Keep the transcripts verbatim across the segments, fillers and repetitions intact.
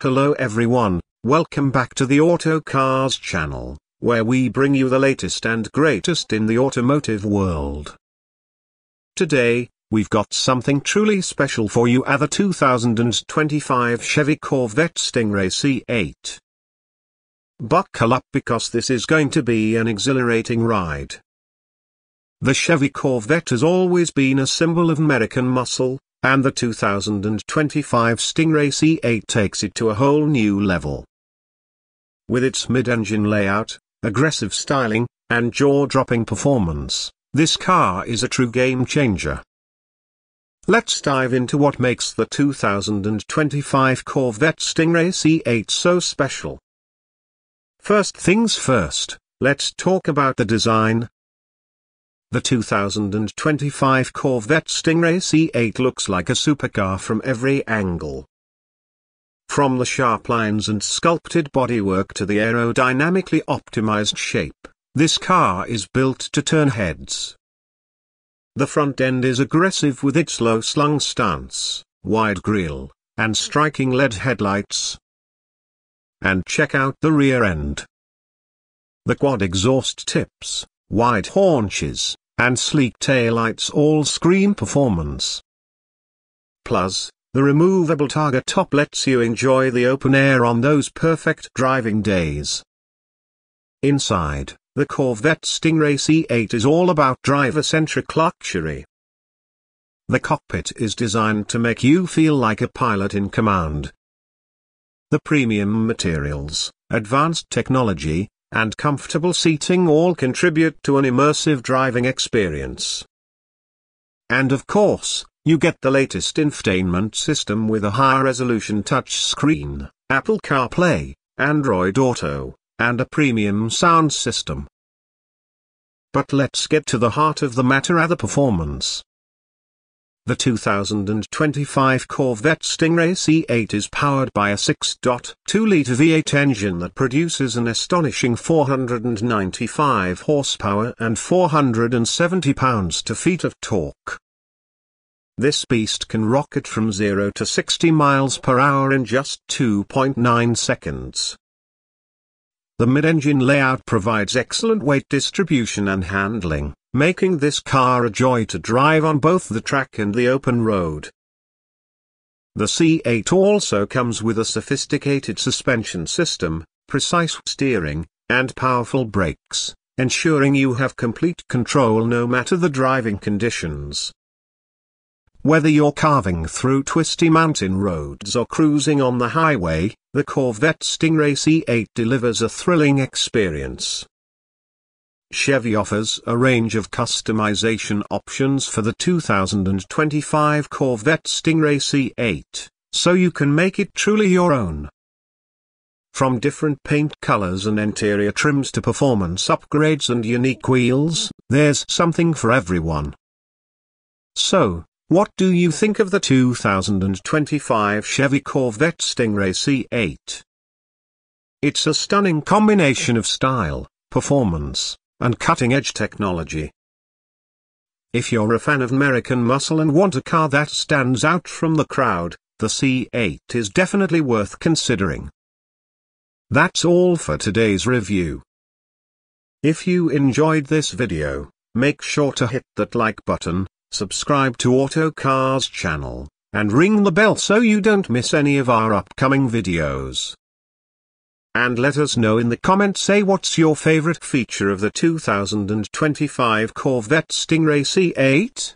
Hello everyone, welcome back to the Auto Cars channel, where we bring you the latest and greatest in the automotive world. Today, we've got something truly special for you at the two thousand twenty-five Chevy Corvette Stingray C eight. Buckle up because this is going to be an exhilarating ride. The Chevy Corvette has always been a symbol of American muscle, and the two thousand twenty-five Stingray C eight takes it to a whole new level. With its mid-engine layout, aggressive styling, and jaw-dropping performance, this car is a true game-changer. Let's dive into what makes the two thousand twenty-five Corvette Stingray C eight so special. First things first, let's talk about the design. The two thousand twenty-five Corvette Stingray C eight looks like a supercar from every angle. From the sharp lines and sculpted bodywork to the aerodynamically optimized shape, this car is built to turn heads. The front end is aggressive with its low-slung stance, wide grille, and striking L E D headlights. And check out the rear end. The quad exhaust tips, wide haunches, and sleek taillights all scream performance. Plus, the removable Targa top lets you enjoy the open air on those perfect driving days. Inside, the Corvette Stingray C eight is all about driver-centric luxury. The cockpit is designed to make you feel like a pilot in command. The premium materials, advanced technology, and comfortable seating all contribute to an immersive driving experience. And of course, you get the latest infotainment system with a high-resolution touchscreen, Apple CarPlay, Android Auto, and a premium sound system. But let's get to the heart of the matter at the performance. The two thousand twenty-five Corvette Stingray C eight is powered by a six point two litre V eight engine that produces an astonishing four hundred ninety-five horsepower and four hundred seventy pounds-to-feet of torque. This beast can rocket from zero to sixty miles per hour in just two point nine seconds. The mid-engine layout provides excellent weight distribution and handling, making this car a joy to drive on both the track and the open road. The C eight also comes with a sophisticated suspension system, precise steering, and powerful brakes, ensuring you have complete control no matter the driving conditions. Whether you're carving through twisty mountain roads or cruising on the highway, the Corvette Stingray C eight delivers a thrilling experience. Chevy offers a range of customization options for the two thousand twenty-five Corvette Stingray C eight, so you can make it truly your own. From different paint colors and interior trims to performance upgrades and unique wheels, there's something for everyone. So, what do you think of the two thousand twenty-five Chevy Corvette Stingray C eight? It's a stunning combination of style, performance, and cutting-edge technology. If you're a fan of American muscle and want a car that stands out from the crowd, the C eight is definitely worth considering. That's all for today's review. If you enjoyed this video, make sure to hit that like button, subscribe to Auto Cars channel, and ring the bell so you don't miss any of our upcoming videos. And let us know in the comments, say what's your favorite feature of the two thousand twenty-five Corvette Stingray C eight?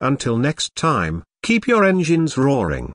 Until next time, keep your engines roaring.